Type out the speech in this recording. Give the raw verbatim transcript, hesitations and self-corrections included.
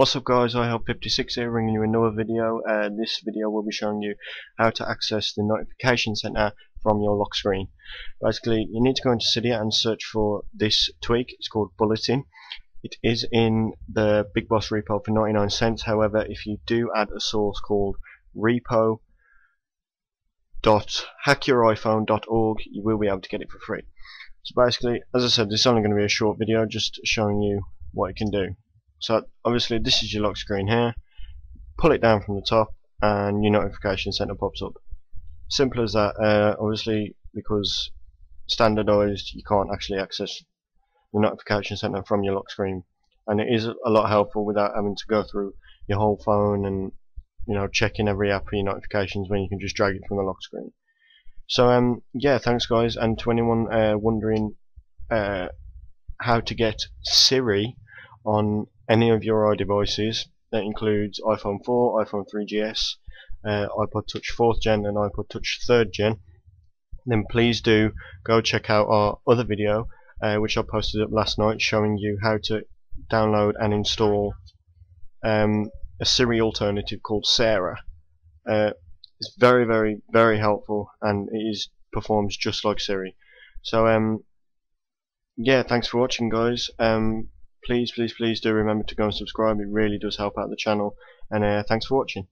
What's up guys, i help fifty-six here, bringing you another video. Uh, this video will be showing you how to access the notification center from your lock screen. Basically, you need to go into Cydia and search for this tweak. It's called Bulletin. It is in the BigBoss repo for ninety-nine cents. However, if you do add a source called repo dot hack your iphone dot org, you will be able to get it for free. So basically, as I said, this is only going to be a short video, just showing you what it can do. So obviously this is your lock screen here. Pull it down from the top and your notification center pops up. Simple as that. Uh, obviously, because standardized, you can't actually access the notification center from your lock screen, and it is a lot helpful without having to go through your whole phone and, you know, checking every app for your notifications when you can just drag it from the lock screen. So um yeah, thanks guys. And to anyone uh, wondering uh, how to get Siri on any of your iDevices, that includes iPhone four, iPhone three G S, uh, iPod Touch fourth gen and iPod Touch third gen, then please do go check out our other video uh, which I posted up last night, showing you how to download and install um, a Siri alternative called Sarah. Uh, it's very very very helpful, and it is performs just like Siri. So um, yeah, thanks for watching guys. um, Please, please, please do remember to go and subscribe. It really does help out the channel. And uh, thanks for watching.